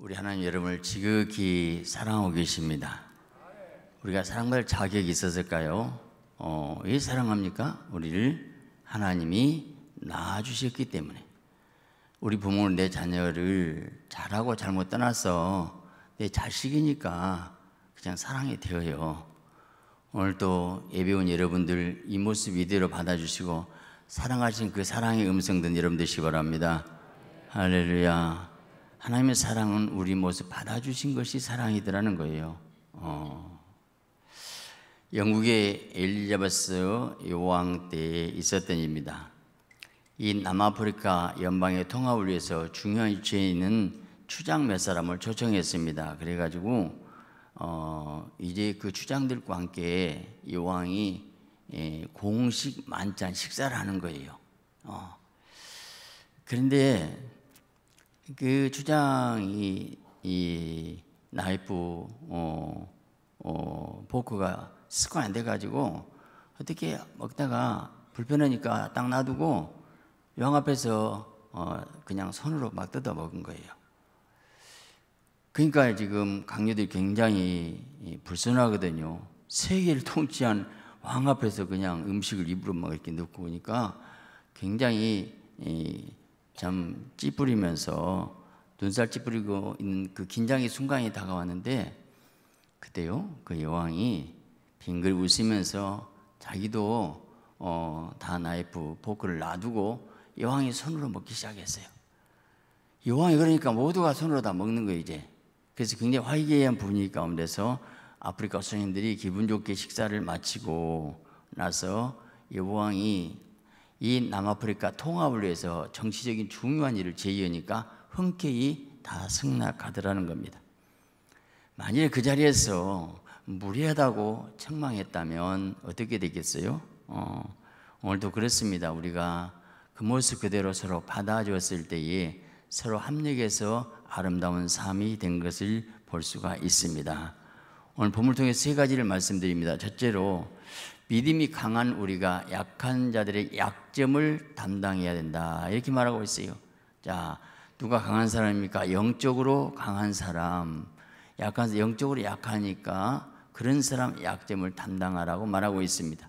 우리 하나님 여러분을 지극히 사랑하고 계십니다. 우리가 사랑받을 자격이 있었을까요? 왜 사랑합니까? 우리를 하나님이 낳아주셨기 때문에. 우리 부모는 내 자녀를 잘하고 잘못 떠나서 내 자식이니까 그냥 사랑이 되어요. 오늘도 예배 온 여러분들 이 모습 이대로 받아주시고 사랑하신 그 사랑의 음성 듣는 여러분 되시기 바랍니다. 할렐루야. 하나님의 사랑은 우리 모습 받아주신 것이 사랑이더라는 거예요. 영국의 엘리자베스 여왕 때에 있었던 일입니다. 이 남아프리카 연방의 통합을 위해서 중요한 위치에 있는 추장 몇 사람을 초청했습니다. 그래가지고 이제 그 추장들과 함께 여왕이 공식 만찬 식사를 하는 거예요. 그런데 그 추장이 이 나이프 포크가 습관 안 돼가지고 어떻게 먹다가 불편하니까 딱 놔두고 여왕 앞에서 그냥 손으로 막 뜯어 먹은 거예요. 그러니까 지금 강요들이 굉장히 불편하거든요. 세계를 통치한 왕 앞에서 그냥 음식을 입으로 막 이렇게 넣고 오니까 굉장히 참 찌푸리면서 눈살 찌푸리고 있는 그 긴장의 순간이 다가왔는데 그때요 그 여왕이 빙글 웃으면서 자기도 다 나이프 포크를 놔두고 여왕이 손으로 먹기 시작했어요. 여왕이 그러니까 모두가 손으로 다 먹는 거예요 이제. 그래서 굉장히 화기애애한 분위기 가운데서 아프리카 손님들이 기분 좋게 식사를 마치고 나서 여왕이 이 남아프리카 통합을 위해서 정치적인 중요한 일을 제의하니까 흔쾌히 다 승낙하더라는 겁니다. 만일 그 자리에서 무리하다고 책망했다면 어떻게 되겠어요? 오늘도 그렇습니다. 우리가 그 모습 그대로 서로 받아주었을 때에 서로 합력해서 아름다운 삶이 된 것을 볼 수가 있습니다. 오늘 본문을 통해 세 가지를 말씀드립니다. 첫째로 믿음이 강한 우리가 약한 자들의 약점을 담당해야 된다 이렇게 말하고 있어요. 자, 누가 강한 사람입니까? 영적으로 강한 사람. 약한, 영적으로 약하니까 그런 사람 약점을 담당하라고 말하고 있습니다.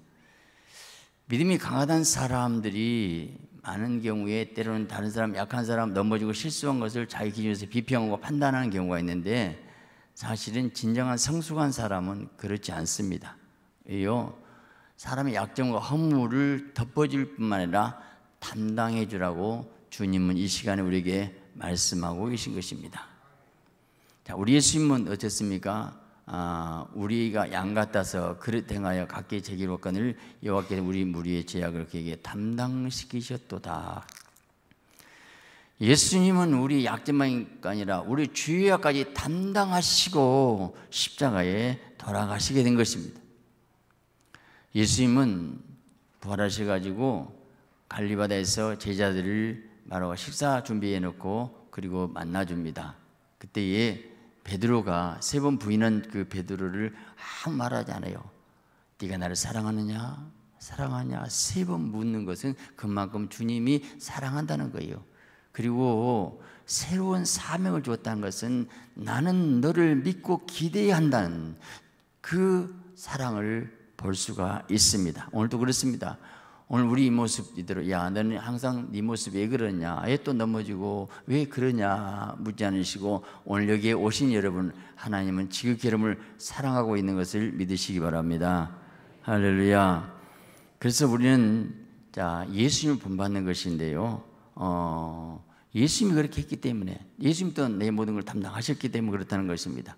믿음이 강하다는 사람들이 많은 경우에 때로는 다른 사람, 약한 사람 넘어지고 실수한 것을 자기 기준에서 비평하고 판단하는 경우가 있는데 사실은 진정한 성숙한 사람은 그렇지 않습니다. 왜요? 사람의 약점과 허물을 덮어줄 뿐만 아니라 담당해 주라고 주님은 이 시간에 우리에게 말씀하고 계신 것입니다. 자, 우리 예수님은 어떻습니까? 우리가 양 같아서 그릇 행하여 각기 제기로 건을 여호와께서 우리 무리의 죄악을 그에게 담당시키셨도다. 예수님은 우리 약점만이 아니라 우리 죄악까지 담당하시고 십자가에 돌아가시게 된 것입니다. 예수님은 부활하셔가지고 갈리바다에서 제자들을 말하고 식사 준비해놓고 그리고 만나줍니다. 그때에 베드로가 세 번 부인한 그 베드로를 아무 말하지 않아요. 네가 나를 사랑하느냐? 사랑하냐? 세 번 묻는 것은 그만큼 주님이 사랑한다는 거예요. 그리고 새로운 사명을 주었다는 것은 나는 너를 믿고 기대한다는 그 사랑을 볼 수가 있습니다. 오늘도 그렇습니다. 오늘 우리 이 모습 이대로 야 너는 항상 네 모습 왜 그러냐, 왜 또 넘어지고 왜 그러냐 묻지 않으시고 오늘 여기에 오신 여러분 하나님은 지극히 여러분을 사랑하고 있는 것을 믿으시기 바랍니다. 할렐루야. 그래서 우리는 자 예수님을 본받는 것인데요. 예수님이 그렇게 했기 때문에 예수님도 내 모든 걸 담당하셨기 때문에 그렇다는 것입니다.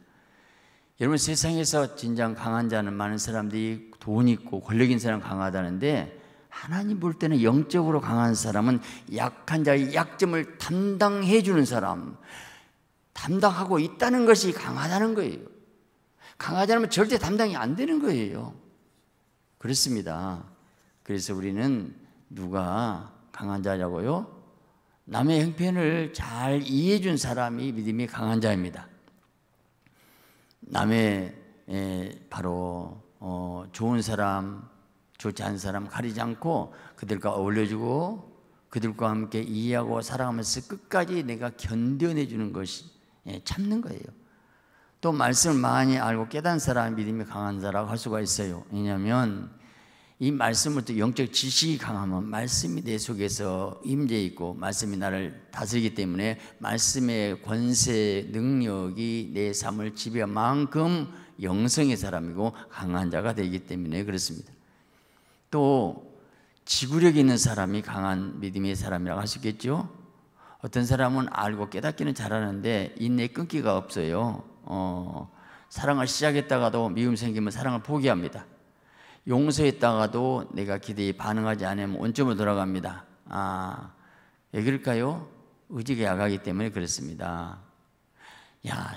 여러분 세상에서 진정 강한 자는 많은 사람들이 돈 있고 권력 있는 사람 강하다는데 하나님 볼 때는 영적으로 강한 사람은 약한 자의 약점을 담당해 주는 사람, 담당하고 있다는 것이 강하다는 거예요. 강하지 않으면 절대 담당이 안 되는 거예요. 그렇습니다. 그래서 우리는 누가 강한 자냐고요? 남의 형편을 잘 이해해 준 사람이 믿음이 강한 자입니다. 남의 바로 좋은 사람, 좋지 않은 사람 가리지 않고 그들과 어울려주고 그들과 함께 이해하고 사랑하면서 끝까지 내가 견뎌내주는 것이 참는 거예요. 또 말씀을 많이 알고 깨달은 사람이 믿음이 강한 자라고 할 수가 있어요. 왜냐하면 이 말씀을 또 영적 지식이 강하면 말씀이 내 속에서 임재 있고 말씀이 나를 다스리기 때문에 말씀의 권세 능력이 내 삶을 지배한 만큼 영성의 사람이고 강한 자가 되기 때문에 그렇습니다. 또 지구력이 있는 사람이 강한 믿음의 사람이라고 할 수 있겠죠. 어떤 사람은 알고 깨닫기는 잘하는데 인내 끈기가 없어요. 사랑을 시작했다가도 미움 생기면 사랑을 포기합니다. 용서했다가도 내가 기대에 반응하지 않으면 원점으로 돌아갑니다. 왜 그럴까요? 의지가 약하기 때문에 그렇습니다.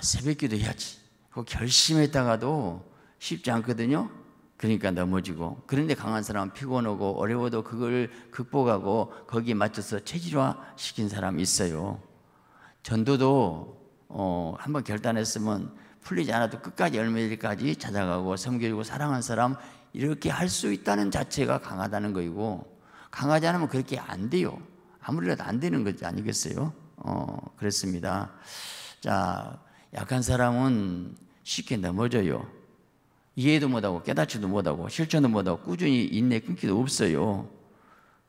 새벽기도 해야지 그 결심했다가도 쉽지 않거든요. 그러니까 넘어지고, 그런데 강한 사람은 피곤하고 어려워도 그걸 극복하고 거기에 맞춰서 체질화시킨 사람이 있어요. 전도도 한번 결단했으면 풀리지 않아도 끝까지 열매일까지 찾아가고 섬기고 사랑한 사람, 이렇게 할 수 있다는 자체가 강하다는 거이고, 강하지 않으면 그렇게 안 돼요. 아무래도 안 되는 거지 아니겠어요? 그렇습니다. 자, 약한 사람은 쉽게 넘어져요. 이해도 못하고 깨닫지도 못하고 실천도 못하고 꾸준히 인내 끊기도 없어요.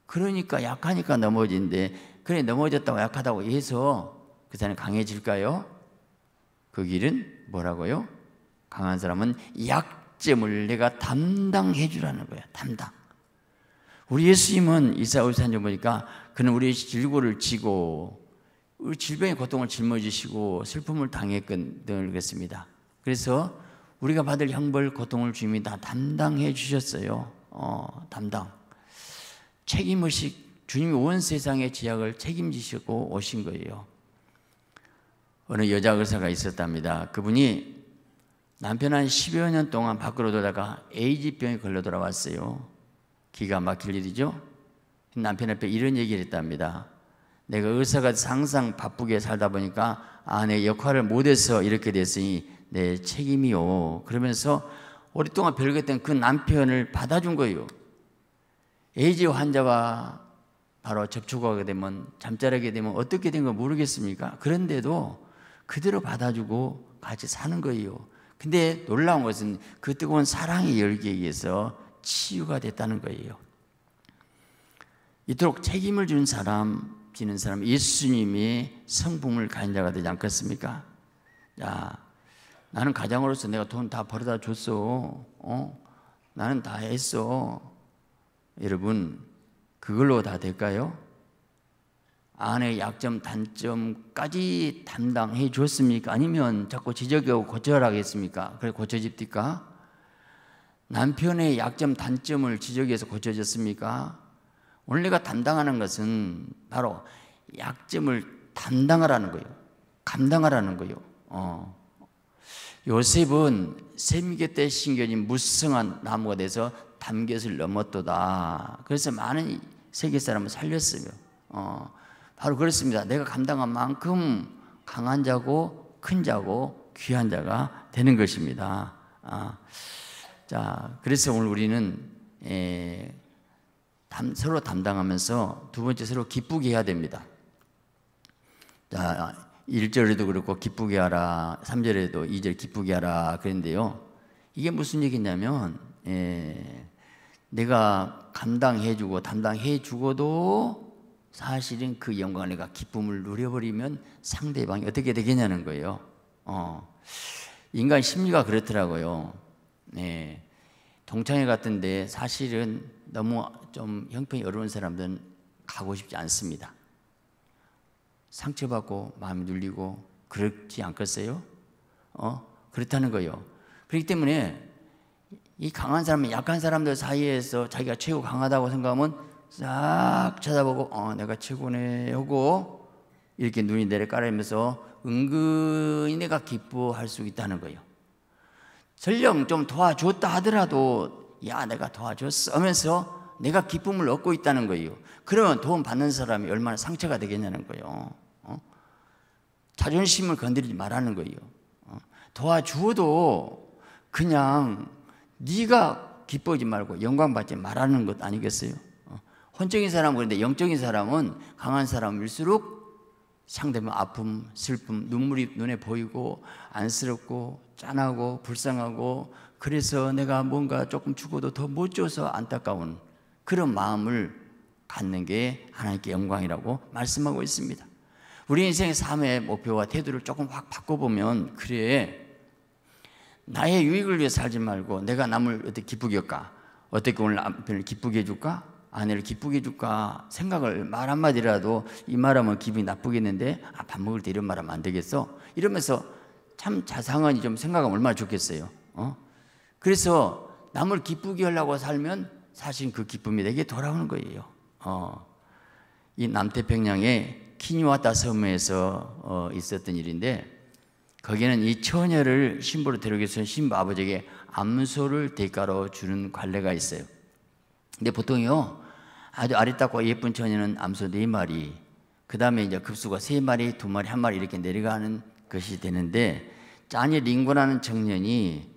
그러니까 약하니까 넘어지는데, 그래 넘어졌다고 약하다고 해서 그 사람이 강해질까요? 그 길은 뭐라고요? 강한 사람은 약점을 내가 담당해 주라는 거야. 담당. 우리 예수님은 이사 53절 보니까 그는 우리의 질고를 지고 우리 질병의 고통을 짊어지시고 슬픔을 당했거늘 그랬습니다. 그래서 우리가 받을 형벌, 고통을 주님이 다 담당해 주셨어요. 담당. 책임의식. 주님이 온 세상의 죄악을 책임지시고 오신 거예요. 어느 여자 의사가 있었답니다. 그분이 남편 한 10여 년 동안 밖으로 돌다가 에이즈병에 걸려 돌아왔어요. 기가 막힐 일이죠. 남편 앞에 이런 얘기를 했답니다. 내가 의사가 항상 바쁘게 살다 보니까 내 역할을 못해서 이렇게 됐으니 내 책임이요. 그러면서 오랫동안 별거했던 그 남편을 받아준 거예요. 에이즈 환자와 바로 접촉하게 되면, 잠자리게 되면 어떻게 된 거 모르겠습니까? 그런데도 그대로 받아주고 같이 사는 거예요. 근데 놀라운 것은 그 뜨거운 사랑의 열기에 의해서 치유가 됐다는 거예요. 이토록 책임을 준 사람, 지는 사람, 예수님이 성품을 가진 자가 되지 않겠습니까? 야, 나는 가장으로서 내가 돈 다 벌어다 줬어. 나는 다 했어. 여러분, 그걸로 다 될까요? 아내의 약점, 단점까지 담당해 줬습니까? 아니면 자꾸 지적하고 고쳐라 하겠습니까? 그래 고쳐집니까? 남편의 약점, 단점을 지적해서 고쳐졌습니까? 오늘 내가 담당하는 것은 바로 약점을 담당하라는 거예요. 감당하라는 거예요. 요셉은 샘개 때 심겨진 무성한 나무가 돼서 담곁을 넘었도다. 그래서 많은 세계 사람을 살렸어요. 바로 그렇습니다. 내가 감당한 만큼 강한 자고 큰 자고 귀한 자가 되는 것입니다. 자, 그래서 오늘 우리는 서로 담당하면서 두 번째 서로 기쁘게 해야 됩니다. 자, 1절에도 그렇고 기쁘게 하라, 3절에도 2절 기쁘게 하라 그랬는데요. 이게 무슨 얘기냐면 내가 감당해주고 담당해주고도 사실은 그 영광을 내가 기쁨을 누려버리면 상대방이 어떻게 되겠냐는 거예요. 인간 심리가 그렇더라고요. 동창회 같은데 사실은 너무 좀 형편이 어려운 사람들은 가고 싶지 않습니다. 상처받고 마음이 눌리고 그렇지 않겠어요? 그렇다는 거예요. 그렇기 때문에 이 강한 사람은 약한 사람들 사이에서 자기가 최고 강하다고 생각하면 싹 쳐다보고 내가 최고네 하고 이렇게 눈이 내려가리면서 은근히 내가 기뻐할 수 있다는 거예요. 설령 좀 도와줬다 하더라도 내가 도와줬어 하면서 내가 기쁨을 얻고 있다는 거예요. 그러면 도움 받는 사람이 얼마나 상처가 되겠냐는 거예요. 자존심을 건드리지 말라는 거예요. 도와주어도 그냥 네가 기뻐하지 말고 영광 받지 말라는 것 아니겠어요? 혼적인 사람은 그런데 영적인 사람은 강한 사람일수록 상대방 아픔, 슬픔, 눈물이 눈에 보이고 안쓰럽고 짠하고 불쌍하고 그래서 내가 뭔가 조금 죽어도 더 못 줘서 안타까운 그런 마음을 갖는 게 하나님께 영광이라고 말씀하고 있습니다. 우리 인생의 삶의 목표와 태도를 조금 확 바꿔보면 그래 나의 유익을 위해 살지 말고 내가 남을 어떻게 기쁘게 할까? 어떻게 오늘 남편을 기쁘게 해줄까? 아내를 기쁘게 해줄까? 생각을 말 한마디라도 이 말하면 기분이 나쁘겠는데 아, 밥 먹을 때 이런 말하면 안 되겠어? 이러면서 참 자상하니 좀 생각하면 얼마나 좋겠어요. 그래서 남을 기쁘게 하려고 살면 사실 그 기쁨이 내게 돌아오는 거예요. 이 남태평양의 키니와타 섬에서 있었던 일인데 거기는 이 처녀를 신부로 데려오기 위해서 신부 아버지에게 암소를 대가로 주는 관례가 있어요. 근데 보통요 아주 아리따고 예쁜 처녀는 암소 4마리, 그 다음에 이제 급수가 3마리, 2마리, 1마리 이렇게 내려가는 것이 되는데 짜니 링고라는 청년이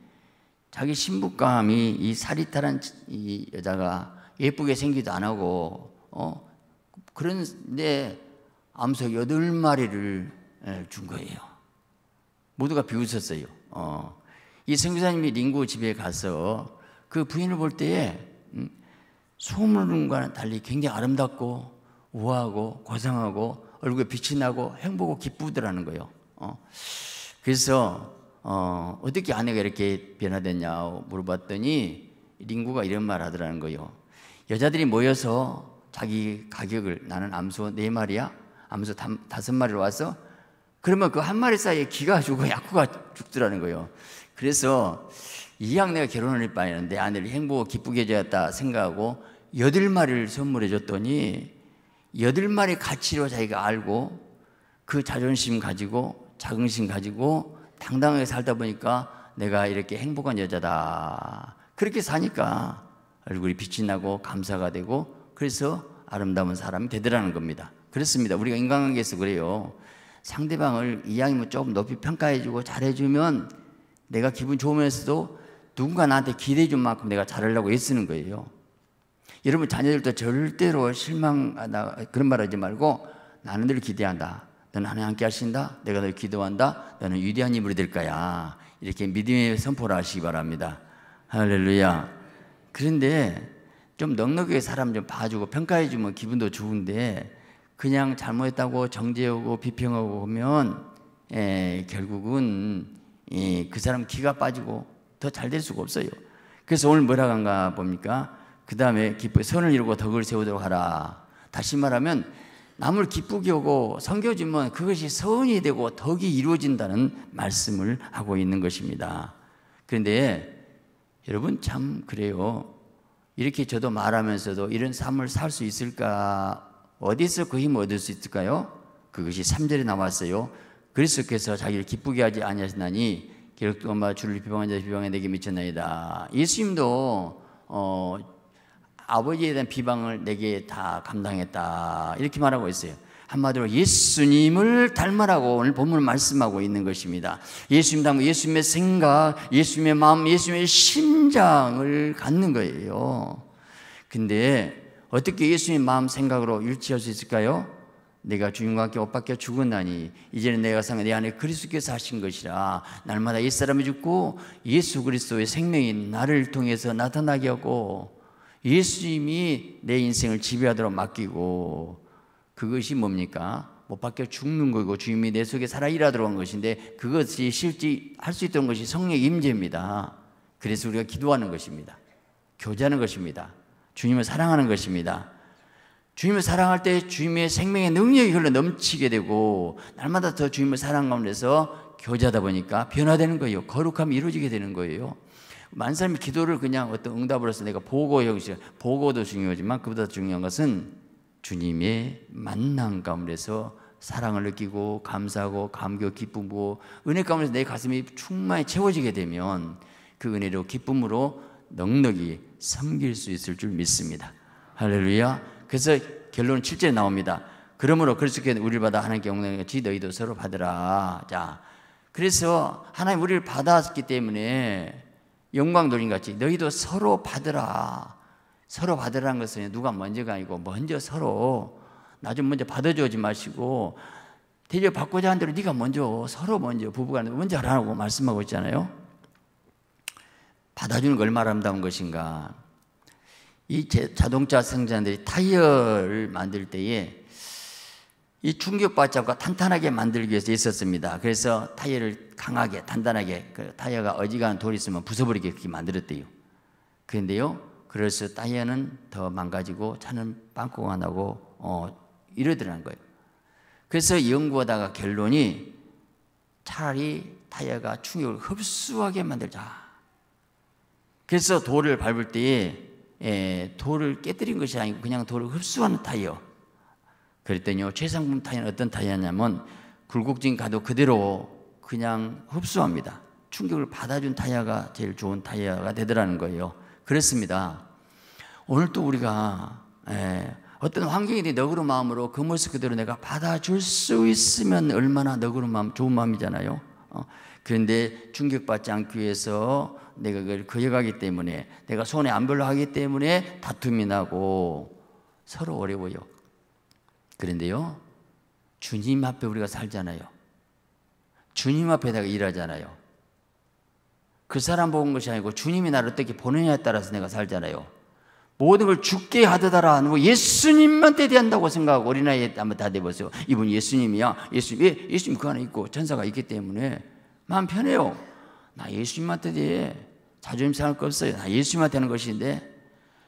자기 신부감이 이 사리타란 이 여자가 예쁘게 생기도 안 하고 그런데 암소 8마리를 준 거예요. 모두가 비웃었어요. 이 선교사님이 링고 집에 가서 그 부인을 볼 때에 소문과는 달리 굉장히 아름답고 우아하고 고상하고 얼굴에 빛이 나고 행복하고 기쁘더라는 거예요. 그래서 어떻게 아내가 이렇게 변화됐냐고 물어봤더니 링고가 이런 말 하더라는 거예요. 여자들이 모여서 자기 가격을 나는 암소 4마리야 암소 5마리로 와서 그러면 그 한 마리 사이에 기가 죽고 약구가 죽더라는 거예요. 그래서 이왕 내가 결혼을 할 바에는 내 아내를 행복하고 기쁘게 해줬다 생각하고 8마리를 선물해 줬더니 8마리 가치로 자기가 알고 그 자존심 가지고 자긍심 가지고 당당하게 살다 보니까 내가 이렇게 행복한 여자다. 그렇게 사니까 얼굴이 빛이 나고 감사가 되고 그래서 아름다운 사람이 되더라는 겁니다. 그렇습니다. 우리가 인간관계에서 그래요. 상대방을 이왕이면 조금 높이 평가해주고 잘해주면 내가 기분 좋으면서도 누군가 나한테 기대해준 만큼 내가 잘하려고 애쓰는 거예요. 여러분 자녀들도 절대로 실망하다 그런 말 하지 말고 나는 늘 기대한다. 너는 하나님 함께 하신다. 내가 널 기도한다. 너는 위대한 인물이 될 거야. 이렇게 믿음의 선포를 하시기 바랍니다. 할렐루야. 그런데 좀 넉넉하게 사람 좀 봐주고 평가해주면 기분도 좋은데 그냥 잘못했다고 정죄하고 비평하고 하면 결국은 그 사람 기가 빠지고 더 잘 될 수가 없어요. 그래서 오늘 뭐라고 한가 봅니까? 그 다음에 기쁘게 선을 이루고 덕을 세우도록 하라. 다시 말하면 남을 기쁘게 하고 섬겨주면 그것이 선이 되고 덕이 이루어진다는 말씀을 하고 있는 것입니다. 그런데 여러분 참 그래요. 이렇게 저도 말하면서도 이런 삶을 살 수 있을까? 어디서 그 힘을 얻을 수 있을까요? 그것이 3절에 나왔어요. 그리스도께서 자기를 기쁘게 하지 아니하시나니 기록도 엄마 주를 비방한 자의 비방에 내게 미쳤나이다. 예수님도 아버지에 대한 비방을 내게 다 감당했다 이렇게 말하고 있어요. 한마디로 예수님을 닮으라고 오늘 본문을 말씀하고 있는 것입니다. 예수님 닮고 예수님의 생각, 예수님의 마음, 예수님의 심장을 갖는 거예요. 근데 어떻게 예수님의 마음 생각으로 일치할 수 있을까요? 내가 주님과 함께 옷 밖에 죽었나니 이제는 내가 산 내 안에 그리스도께서 하신 것이라. 날마다 옛사람이 죽고 예수 그리스도의 생명이 나를 통해서 나타나게 하고 예수님이 내 인생을 지배하도록 맡기고 그것이 뭡니까? 옷 밖에 죽는 거고 주님이 내 속에 살아 일하도록 한 것인데 그것이 실제 할 수 있던 것이 성령의 임재입니다. 그래서 우리가 기도하는 것입니다. 교제하는 것입니다. 주님을 사랑하는 것입니다. 주님을 사랑할 때 주님의 생명의 능력이 흘러 넘치게 되고 날마다 더 주님을 사랑 가운데서 교제하다 보니까 변화되는 거예요. 거룩함이 이루어지게 되는 거예요. 많은 사람이 기도를 그냥 어떤 응답으로서 내가 보고 여기서 보고도 중요하지만 그보다 중요한 것은 주님의 만남 가운데서 사랑을 느끼고 감사하고 감격 기쁨고 은혜 가운데서 내 가슴이 충만히 채워지게 되면 그 은혜로 기쁨으로 넉넉히 섬길 수 있을 줄 믿습니다. 할렐루야. 그래서 결론은 7절에 나옵니다. 그러므로 그리스도께 우리를 받아 하나님께 영광을 같이 너희도 서로 받으라. 자, 그래서 하나님 우리를 받았기 때문에 영광 돌림 같이 너희도 서로 받으라. 서로 받으라는 것은 누가 먼저가 아니고 먼저 서로 나 좀 먼저 받아주지 마시고 대저 받고자 한 대로 네가 먼저 서로 먼저 부부간에 먼저 하라고 말씀하고 있잖아요. 받아주는 걸 말한다는 것인가. 이 자동차 생산자들이 타이어를 만들 때에 이 충격받지 않고 탄탄하게 만들기 위해서 있었습니다. 그래서 타이어를 강하게 단단하게, 그 타이어가 어지간한 돌이 있으면 부숴버리게 그렇게 만들었대요. 그런데요, 그래서 타이어는 더 망가지고 차는 빵꾸가 나고 이러더라는 거예요. 그래서 연구하다가 결론이 차라리 타이어가 충격을 흡수하게 만들자. 그래서 돌을 밟을 때에 돌을 깨뜨린 것이 아니고 그냥 돌을 흡수하는 타이어. 그랬더니요, 최상품 타이어는 어떤 타이어냐면 굴곡진 가도 그대로 그냥 흡수합니다. 충격을 받아준 타이어가 제일 좋은 타이어가 되더라는 거예요. 그렇습니다. 오늘도 우리가 어떤 환경이 너그러운 마음으로 그 모습 그대로 내가 받아줄 수 있으면 얼마나 너그러운 마음, 좋은 마음이잖아요. 그런데 충격받지 않기 위해서 내가 그걸 거역하기 때문에, 내가 손해 안 별로 하기 때문에 다툼이 나고 서로 어려워요. 그런데요, 주님 앞에 우리가 살잖아요. 주님 앞에다가 일하잖아요. 그 사람 보는 것이 아니고 주님이 나를 어떻게 보느냐에 따라서 내가 살잖아요. 모든 걸 죽게 하더다라 하는 거, 예수님한테 대한다고 생각하고, 어린아이에 한번 다 대보세요. 이분 예수님이야. 예수님 그 안에 있고 천사가 있기 때문에 마음 편해요. 나 예수님한테 대해 자존심 상할 거 없어요. 나 예수님한테 하는 것인데,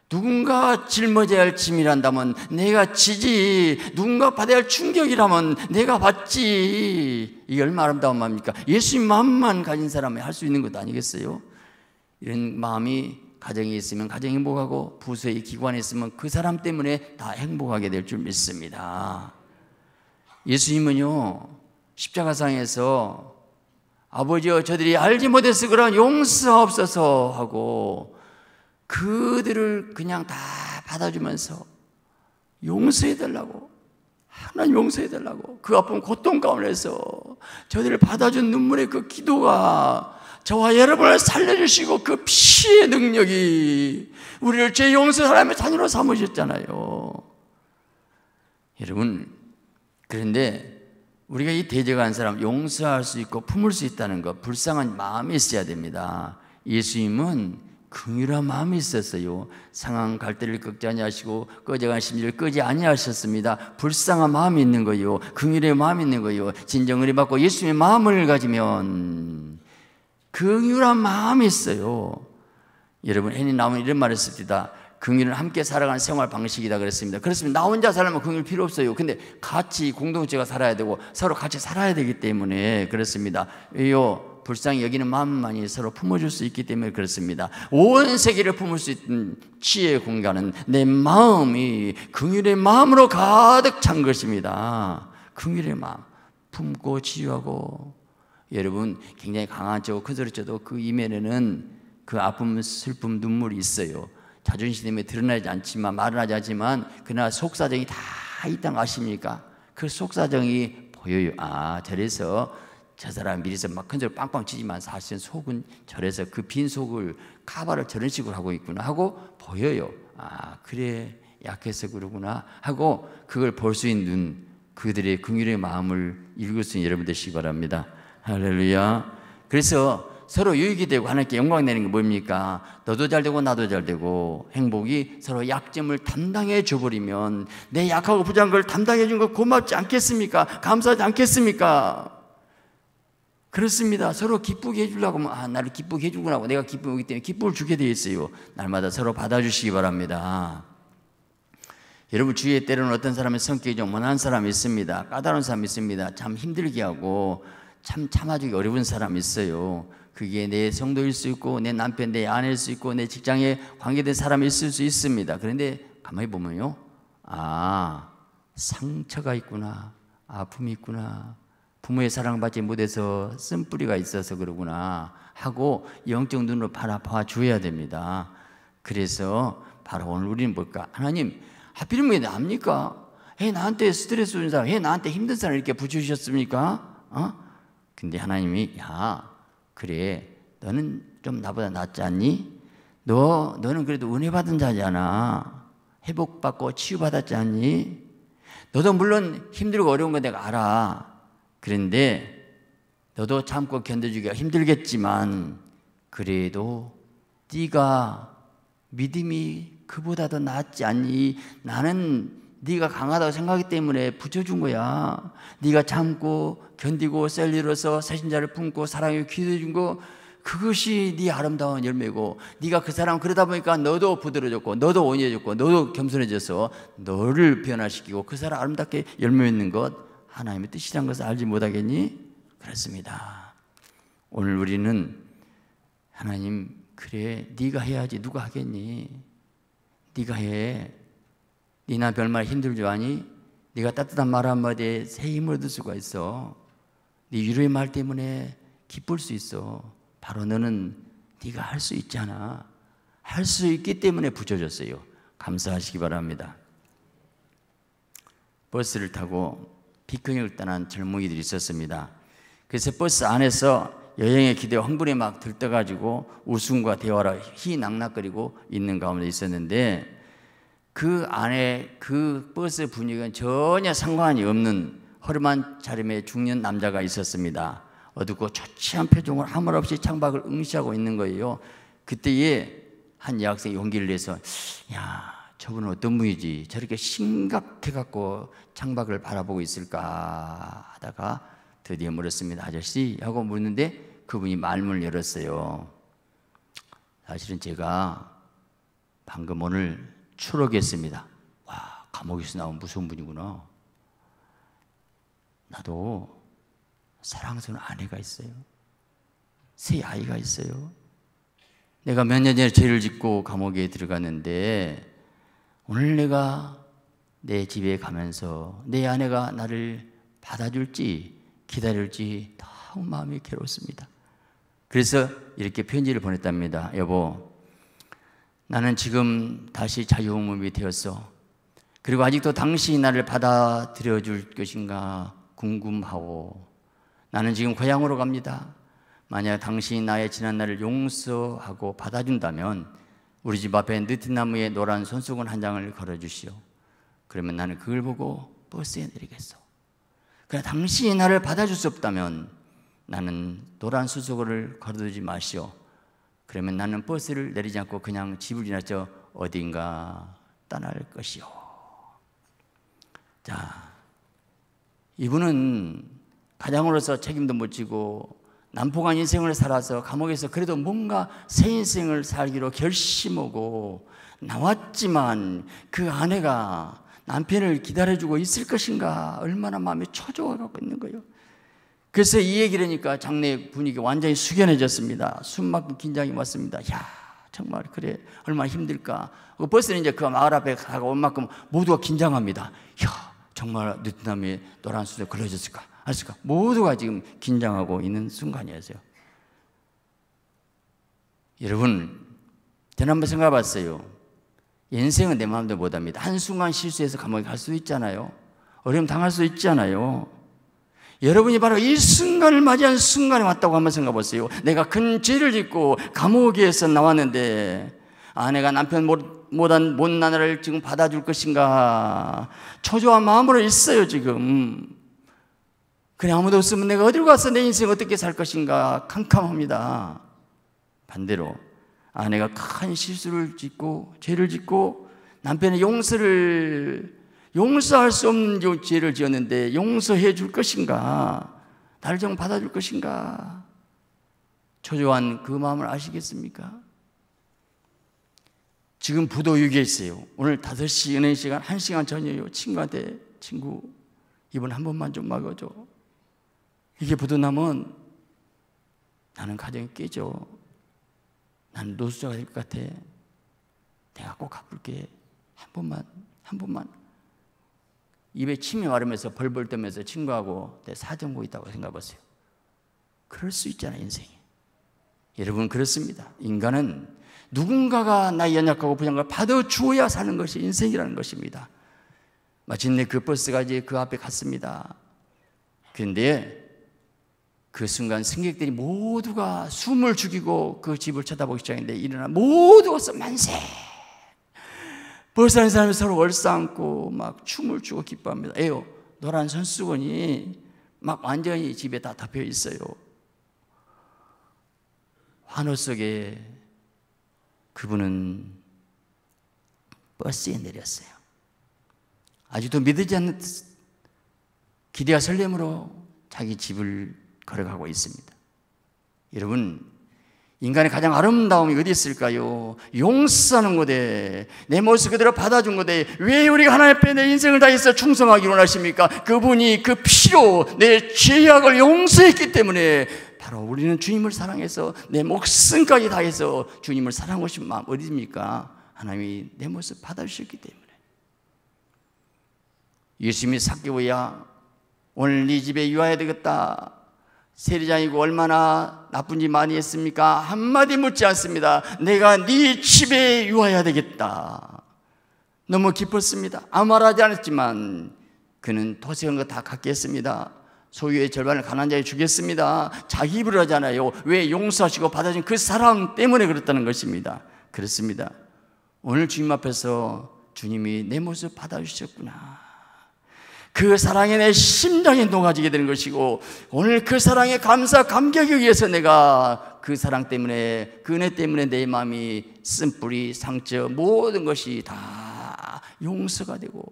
누군가 짊어져야 할 짐이란다면 내가 지지, 누군가 받아야 할 충격이라면 내가 받지. 이게 얼마나 아름다운 마음입니까? 예수님 마음만 가진 사람이 할 수 있는 것도 아니겠어요? 이런 마음이 가정에 있으면 가정이 행복하고, 부서에 기관에 있으면 그 사람 때문에 다 행복하게 될 줄 믿습니다. 예수님은요, 십자가상에서 아버지여 저들이 알지 못해서 그런 용서하옵소서 하고, 그들을 그냥 다 받아주면서 용서해달라고, 하나님 용서해달라고, 그 아픈 고통 가운데서 저들을 받아준 눈물의 그 기도가 저와 여러분을 살려주시고, 그 피의 능력이 우리를 죄 용서 하나님의 자녀로 삼으셨잖아요. 여러분, 그런데 우리가 이 대적한 사람 용서할 수 있고 품을 수 있다는 것, 불쌍한 마음이 있어야 됩니다. 예수님은 긍휼한 마음이 있었어요. 상한 갈대를 꺾지 아니하시고 꺼져간 심지를 끄지 아니하셨습니다. 불쌍한 마음이 있는 거예요. 긍휼의 마음이 있는 거예요. 진정을 받고 예수님의 마음을 가지면 긍휼한 마음이 있어요. 여러분, 헨리 나오면 이런 말을 씁니다. 긍휼은 함께 살아가는 생활 방식이다 그랬습니다. 그렇습니다. 나 혼자 살면 긍휼 필요 없어요. 근데 같이 공동체가 살아야 되고 서로 같이 살아야 되기 때문에 그렇습니다. 왜요? 불쌍히 여기는 마음만이 서로 품어줄 수 있기 때문에 그렇습니다. 온 세계를 품을 수 있는 지혜의 공간은 내 마음이 긍휼의 마음으로 가득 찬 것입니다. 긍휼의 마음 품고 치유하고, 여러분 굉장히 강한 쪽 큰 소리 쳐도 그 이면에는 그 아픔, 슬픔, 눈물이 있어요. 자존심에 드러나지 않지만, 말은 하지 않지만 그러나 속사정이 다 있다는 거 아십니까? 그 속사정이 보여요. 아, 저래서 저 사람 미리서 막 큰 소리 빵빵 치지만 사실은 속은 저래서 그 빈 속을 카바를 저런 식으로 하고 있구나 하고 보여요. 아, 그래 약해서 그러구나 하고 그걸 볼 수 있는 그들의 긍휼의 마음을 읽을 수 있는 여러분 되시기 바랍니다. 할렐루야. 그래서 서로 유익이 되고 하나님께 영광 내는 게 뭡니까? 너도 잘 되고 나도 잘 되고, 행복이 서로 약점을 담당해 줘버리면 내 약하고 부족한 걸 담당해 준 거 고맙지 않겠습니까? 감사하지 않겠습니까? 그렇습니다. 서로 기쁘게 해주려고 하면, 아, 나를 기쁘게 해주구나 하고 내가 기쁘기 때문에 기쁨을 주게 되어 있어요. 날마다 서로 받아주시기 바랍니다. 여러분, 주위에 때로는 어떤 사람의 성격이 좀 원한 사람이 있습니다. 까다로운 사람이 있습니다. 참 힘들게 하고 참 참아주기 어려운 사람이 있어요. 그게 내 성도일 수 있고, 내 남편, 내 아내일 수 있고, 내 직장에 관계된 사람이 있을 수 있습니다. 그런데 가만히 보면요, 아, 상처가 있구나, 아픔이 있구나, 부모의 사랑받지 못해서 쓴뿌리가 있어서 그러구나 하고 영적 눈으로 바라봐줘야 됩니다. 그래서 바로 오늘 우리는 뭘까? 하나님, 하필이면 왜 나합니까? 나한테 스트레스 주는 사람, 나한테 힘든 사람 이렇게 붙여주셨습니까? 근데 하나님이, 야, 그래, 너는 좀 나보다 낫지 않니? 너는 그래도 은혜 받은 자잖아. 회복받고 치유받았지 않니? 너도 물론 힘들고 어려운 거 내가 알아. 그런데 너도 참고 견뎌주기가 힘들겠지만 그래도 네가 믿음이 그보다 더 낫지 않니? 나는 네가 강하다고 생각하기 때문에 붙여준 거야. 네가 참고 견디고 셀리로서 새신자를 품고 사랑에 기도해 준 거, 그것이 네 아름다운 열매고, 네가 그 사람, 그러다 보니까 너도 부드러워졌고 너도 온유해졌고 너도 겸손해져서 너를 변화시키고 그 사람 아름답게 열매 맺는 것, 하나님의 뜻이란 것을 알지 못하겠니? 그렇습니다. 오늘 우리는 하나님, 그래 네가 해야지 누가 하겠니? 네가 해. 니나 별말 힘들지 않니? 네가 따뜻한 말 한마디에 새 힘을 얻을 수가 있어. 네 위로의 말 때문에 기쁠 수 있어. 바로 너는 네가 할 수 있잖아. 할 수 있기 때문에 붙여줬어요. 감사하시기 바랍니다. 버스를 타고 비평역을 떠난 젊은이들이 있었습니다. 그래서 버스 안에서 여행의 기대에 흥분에 막 들떠가지고 웃음과 대화라 희낙낙거리고 있는 가운데 있었는데, 그 안에 그 버스 분위기는 전혀 상관이 없는 허름한 차림의 중년 남자가 있었습니다. 어둡고 초췌한 표정으로 아무 말 없이 창밖을 응시하고 있는 거예요. 그때에 한 여학생이 용기를 내서, 야, 저분은 어떤 분이지? 저렇게 심각해갖고 창밖을 바라보고 있을까? 하다가 드디어 물었습니다. 아저씨? 하고 묻는데 그분이 말문을 열었어요. 사실은 제가 방금 오늘 추록했습니다. 와, 감옥에서 나온 무서운 분이구나. 나도 사랑스러운 아내가 있어요. 새 아이가 있어요. 내가 몇 년 전에 죄를 짓고 감옥에 들어갔는데 오늘 내가 내 집에 가면서 내 아내가 나를 받아줄지 기다릴지 너무 마음이 괴롭습니다. 그래서 이렇게 편지를 보냈답니다. 여보, 나는 지금 다시 자유몸이 되었어. 그리고 아직도 당신이 나를 받아들여 줄 것인가 궁금하고, 나는 지금 고향으로 갑니다. 만약 당신이 나의 지난 날을 용서하고 받아준다면 우리 집 앞에 느티나무에 노란 손수건 한 장을 걸어주시오. 그러면 나는 그걸 보고 버스에 내리겠어. 그러나 당신이 나를 받아줄 수 없다면 나는 노란 손수건을 걸어두지 마시오. 그러면 나는 버스를 내리지 않고 그냥 집을 지나쳐 어딘가 떠날 것이요. 자, 이분은 가장으로서 책임도 못 지고 난폭한 인생을 살아서 감옥에서 그래도 뭔가 새 인생을 살기로 결심하고 나왔지만 그 아내가 남편을 기다려주고 있을 것인가 얼마나 마음이 초조해가고 있는 거예요. 그래서 이 얘기를 하니까 장례 분위기가 완전히 숙연해졌습니다. 숨막힌 긴장이 왔습니다. 야, 정말 그래, 얼마나 힘들까. 버스는 이제 그 마을 앞에 가고 온 만큼 모두가 긴장합니다. 야, 정말 느티나무에 노란 수저 걸러졌을까 알았을까. 모두가 지금 긴장하고 있는 순간이었어요. 여러분, 저는 한번 생각해 봤어요. 인생은 내 마음대로 못합니다. 한순간 실수해서 감옥에 갈 수도 있잖아요. 어려움 당할 수도 있잖아요. 여러분이 바로 이 순간을 맞이한 순간에 왔다고 한번 생각해 보세요. 내가 큰 죄를 짓고 감옥에서 나왔는데 아내가 남편 못난 나를 지금 받아줄 것인가 초조한 마음으로 있어요. 지금 그래, 아무도 없으면 내가 어디로 가서 내 인생 어떻게 살 것인가 캄캄합니다. 반대로 아내가 큰 실수를 짓고 죄를 짓고 남편의 용서할 수 없는 죄를 지었는데 용서해 줄 것인가? 나를 좀 받아줄 것인가? 초조한 그 마음을 아시겠습니까? 지금 부도유기에 있어요. 오늘 5시 은행 시간 1시간 전이에요. 친구한테, 친구, 이번 한 번만 좀 막아줘. 이게 부도나면 나는 가정이 깨져. 나는 노숙자가 될 것 같아. 내가 꼭 갚을게. 한 번만. 입에 침이 마르면서 벌벌 떨면서 친구하고 내 사정고 있다고 생각해보세요. 그럴 수 있잖아, 인생이. 여러분, 그렇습니다. 인간은 누군가가 나의 연약하고 부족한 걸 받아주어야 사는 것이 인생이라는 것입니다. 마침내 그 버스가 이제 그 앞에 갔습니다. 그런데 그 순간 승객들이 모두가 숨을 죽이고 그 집을 쳐다보기 시작했는데, 일어나 모두가 만세! 버스 안에 사람이 서로 얼싸안고 막 춤을 추고 기뻐합니다. 에요, 노란 손수건이 막 완전히 집에 다 덮여 있어요. 환호 속에 그분은 버스에 내렸어요. 아직도 믿지 않는 기대와 설렘으로 자기 집을 걸어가고 있습니다. 여러분, 인간의 가장 아름다움이 어디 있을까요? 용서하는 거대, 내 모습 그대로 받아준 거대, 왜 우리가 하나님 앞에 내 인생을 다해서 충성하기 원하십니까? 그분이 그 피로 내 죄악을 용서했기 때문에 바로 우리는 주님을 사랑해서 내 목숨까지 다해서 주님을 사랑하고 싶은 마음 어디입니까? 하나님이 내 모습 받아주셨기 때문에. 예수님이 삭개오야, 오늘 네 집에 유하해야 되겠다, 세리장이고 얼마나 나쁜 짓 많이 했습니까? 한마디 묻지 않습니다. 내가 네 집에 유하해야 되겠다. 너무 기뻤습니다. 아무 말하지 않았지만 그는 도색한 거 다 갖게 했습니다. 소유의 절반을 가난자에 주겠습니다. 자기 입으로 하잖아요. 왜? 용서하시고 받아준 그 사랑 때문에 그렇다는 것입니다. 그렇습니다. 오늘 주님 앞에서 주님이 내 모습 받아주셨구나, 그 사랑에 내 심장이 녹아지게 되는 것이고, 오늘 그 사랑에 감사 감격에 의해서 내가 그 사랑 때문에, 그 은혜 때문에 내 마음이 쓴뿌리, 상처, 모든 것이 다 용서가 되고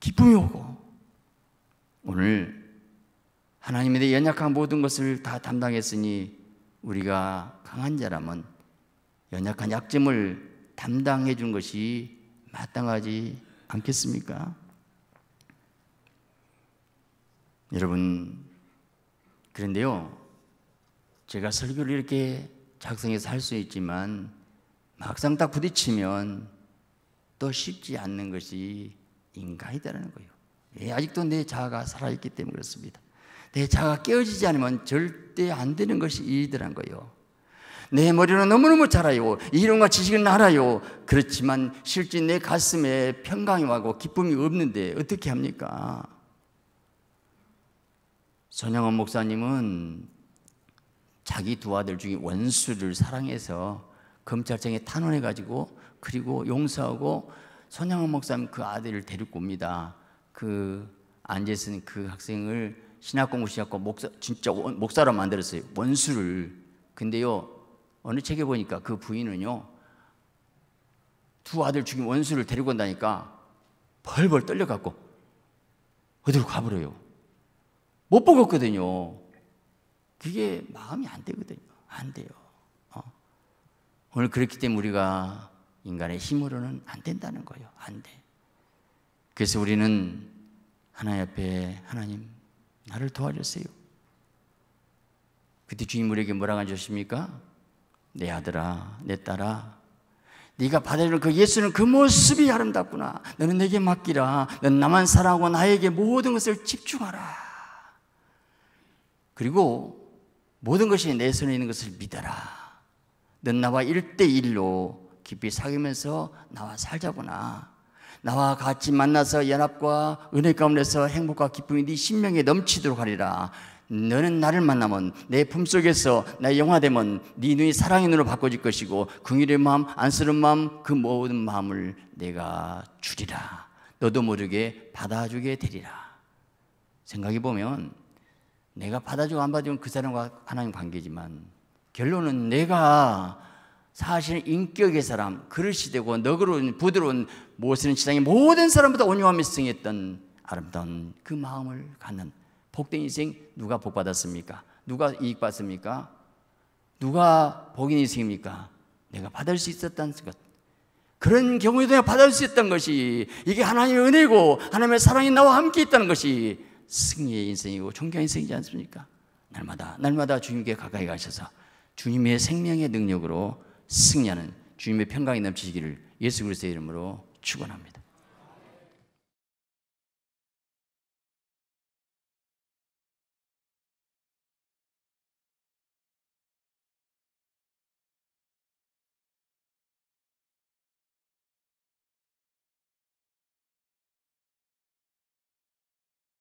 기쁨이 오고, 오늘 하나님에 대해 연약한 모든 것을 다 담당했으니 우리가 강한 자라면 연약한 약점을 담당해 준 것이 마땅하지 않겠습니까? 여러분, 그런데요, 제가 설교를 이렇게 작성해서 할 수 있지만 막상 딱 부딪히면 또 쉽지 않는 것이 인간이라는 거예요. 예, 아직도 내 자아가 살아있기 때문에 그렇습니다. 내 자아가 깨어지지 않으면 절대 안 되는 것이 일이더란 거예요. 내 머리는 너무너무 잘 알아요. 이론과 지식은 알아요. 그렇지만 실제 내 가슴에 평강이 와고 기쁨이 없는데 어떻게 합니까? 전영원 목사님은 자기 두 아들 중에 원수를 사랑해서 검찰청에 탄원해가지고, 그리고 용서하고, 전영원 목사님 그 아들을 데리고 옵니다. 그 앉아있는 그 학생을 신학공부 시작하고 목사, 진짜 목사로 만들었어요, 원수를. 근데요, 어느 책에 보니까 그 부인은요, 두 아들 중에 원수를 데리고 온다니까 벌벌 떨려갖고 어디로 가버려요. 못 보겠거든요. 그게 마음이 안 되거든요. 안 돼요. 오늘 그렇기 때문에 우리가 인간의 힘으로는 안 된다는 거예요. 안 돼. 그래서 우리는 하나님 앞에, 하나님 나를 도와주세요. 그때 주님 우리에게 뭐라고 하셨습니까? 내 아들아, 내 딸아, 네가 받아주는 그 예수는 그 모습이 아름답구나. 너는 내게 맡기라. 넌 나만 사랑하고 나에게 모든 것을 집중하라. 그리고 모든 것이 내 손에 있는 것을 믿어라. 넌 나와 1대1로 깊이 사귀면서 나와 살자구나. 나와 같이 만나서 연합과 은혜 가운데서 행복과 기쁨이 네 심령에 넘치도록 하리라. 너는 나를 만나면, 내 품속에서 나의 영화되면 네 눈이 사랑의 눈으로 바꿔질 것이고, 긍휼의 마음, 안쓰러운 마음, 그 모든 마음을 내가 주리라. 너도 모르게 받아주게 되리라. 생각해 보면 내가 받아주고 안 받아주면 그 사람과 하나님 관계지만, 결론은 내가 사실 인격의 사람, 그릇이 되고 너그러운 부드러운 모세는 지상의 모든 사람보다 온유함이 승했던 아름다운 그 마음을 갖는 복된 인생, 누가 복 받았습니까? 누가 이익 받습니까? 누가 복인 인생입니까? 내가 받을 수 있었던 것, 그런 경우에도 내가 받을 수 있던 것이, 이게 하나님의 은혜고 하나님의 사랑이 나와 함께 있다는 것이 승리의 인생이고 존경의 인생이지 않습니까? 날마다 주님께 가까이 가셔서 주님의 생명의 능력으로 승리하는 주님의 평강이 넘치시기를 예수 그리스도의 이름으로 축원합니다.